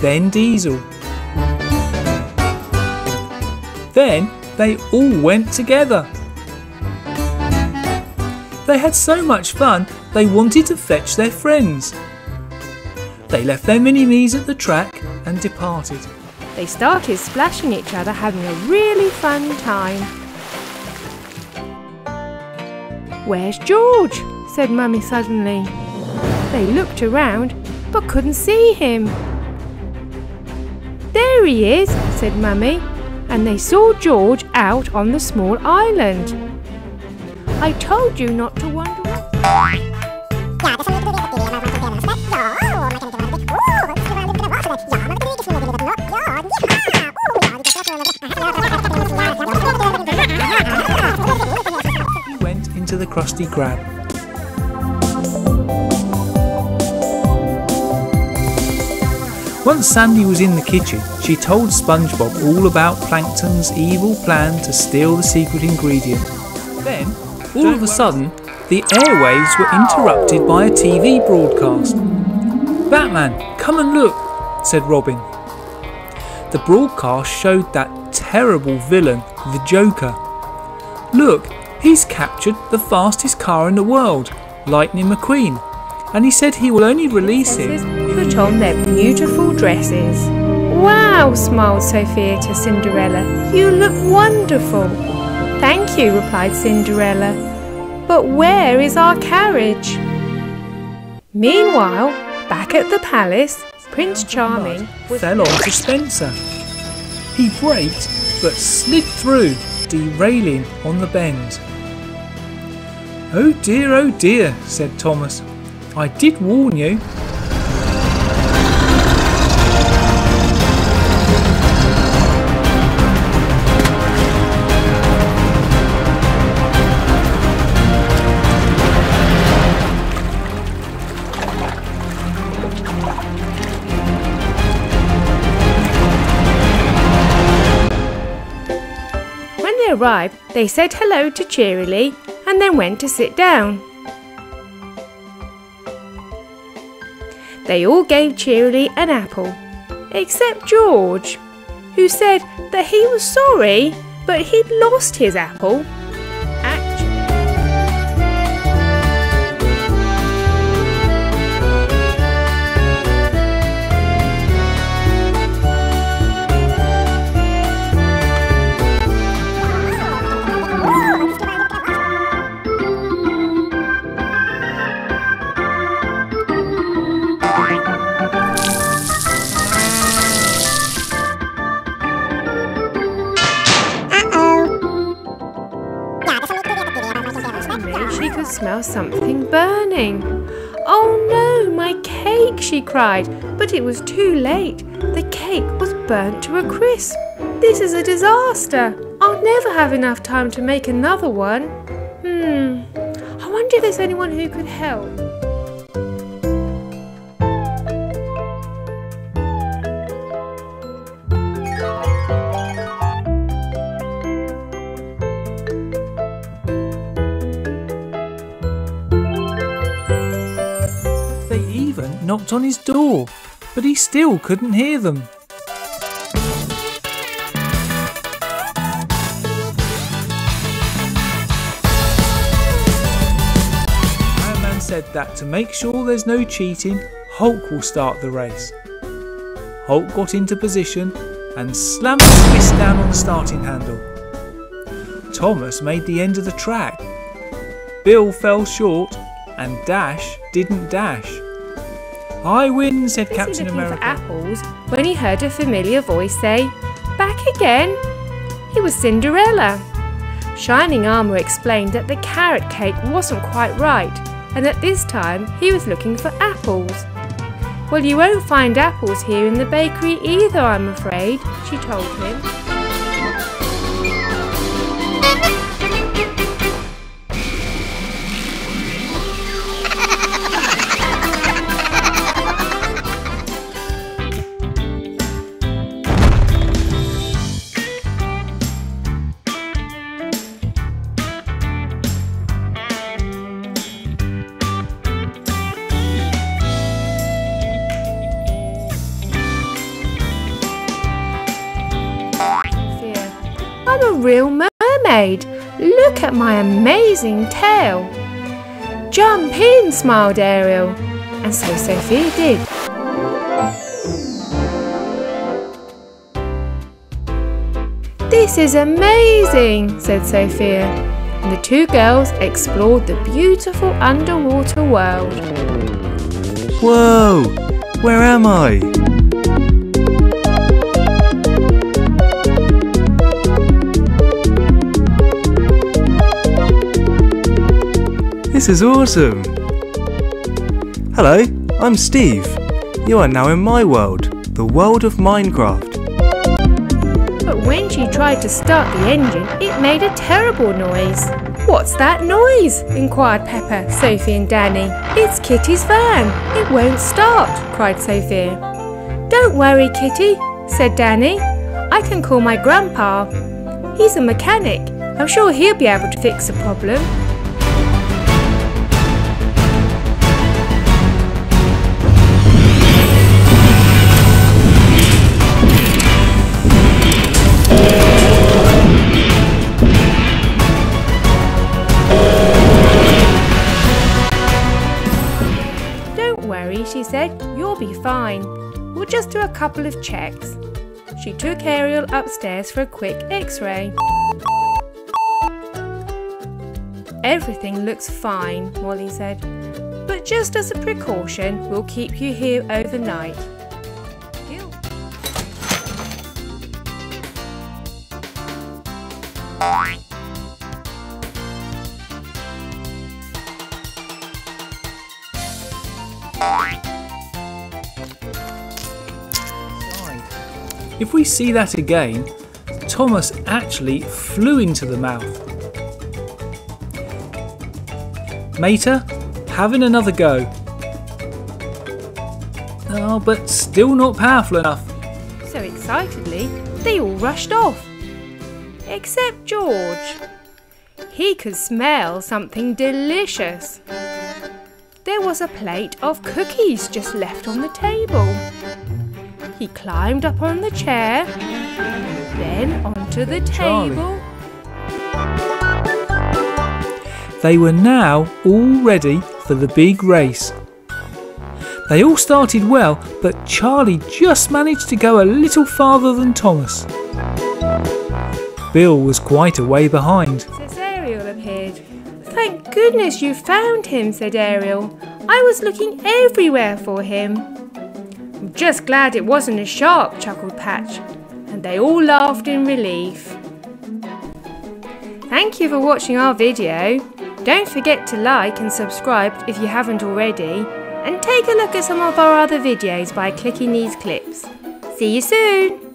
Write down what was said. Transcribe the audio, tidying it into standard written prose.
then Diesel. Then they all went together. They had so much fun they wanted to fetch their friends. They left their mini-me's at the track and departed. They started splashing each other, having a really fun time. "Where's George?" said Mummy suddenly. They looked around but couldn't see him. "There he is," said Mummy, and they saw George out on the small island. "I told you not to wander off." The Krusty Krab. Once Sandy was in the kitchen, she told SpongeBob all about Plankton's evil plan to steal the secret ingredient. Then, all of a sudden, the airwaves were interrupted by a TV broadcast. "Batman, come and look," said Robin. The broadcast showed that terrible villain, the Joker. "Look, he's captured the fastest car in the world, Lightning McQueen, and he said he will only release him." Put on their beautiful dresses. "Wow," smiled Sophia to Cinderella. "You look wonderful." "Thank you," replied Cinderella. "But where is our carriage?" Meanwhile, back at the palace, Prince Charming fell onto Spencer. He braked but slid through, derailing on the bend. Oh dear," said Thomas. "I did warn you." Arrived, they said hello to Cheerilee and then went to sit down. They all gave Cheerilee an apple, except George, who said that he was sorry, but he'd lost his apple. Smell something burning. "Oh no, my cake," she cried, but it was too late. The cake was burnt to a crisp. "This is a disaster. I'll never have enough time to make another one. I wonder if there's anyone who could help." Knocked on his door, but he still couldn't hear them. Iron Man said that to make sure there's no cheating, Hulk will start the race. Hulk got into position and slammed his fist down on the starting handle. Thomas made the end of the track. Bill fell short and Dash didn't dash. "I win," said Captain America. He was looking for apples when he heard a familiar voice say, "Back again." It was Cinderella. Shining Armour explained that the carrot cake wasn't quite right and that this time he was looking for apples. "Well, you won't find apples here in the bakery either, I'm afraid," she told him. real mermaid. Look at my amazing tail. Jump in, smiled Ariel. And so Sophia did. This is amazing, said Sophia. And the two girls explored the beautiful underwater world. Whoa, where am I? This is awesome! Hello, I'm Steve. You are now in my world, the world of Minecraft. But when she tried to start the engine, it made a terrible noise. What's that noise? Inquired Pepper, Sophie and Danny. It's Kitty's van. It won't start, cried Sophia. Don't worry, Kitty, said Danny. I can call my grandpa. He's a mechanic. I'm sure he'll be able to fix the problem. She said, you'll be fine. We'll just do a couple of checks. She took Ariel upstairs for a quick x-ray. Everything looks fine, Molly said. But just as a precaution, we'll keep you here overnight. If we see that again, Thomas actually flew into the mouth. Mater, having another go. Oh, but still not powerful enough. So excitedly, they all rushed off. Except George. He could smell something delicious. There was a plate of cookies just left on the table. He climbed up on the chair, then onto the table. Charlie. They were now all ready for the big race. They all started well, but Charlie just managed to go a little farther than Thomas. Bill was quite a way behind. Thank goodness you found him, said Ariel. I was looking everywhere for him. I'm just glad it wasn't a shark, chuckled Patch. And they all laughed in relief. Thank you for watching our video. Don't forget to like and subscribe if you haven't already. And take a look at some of our other videos by clicking these clips. See you soon!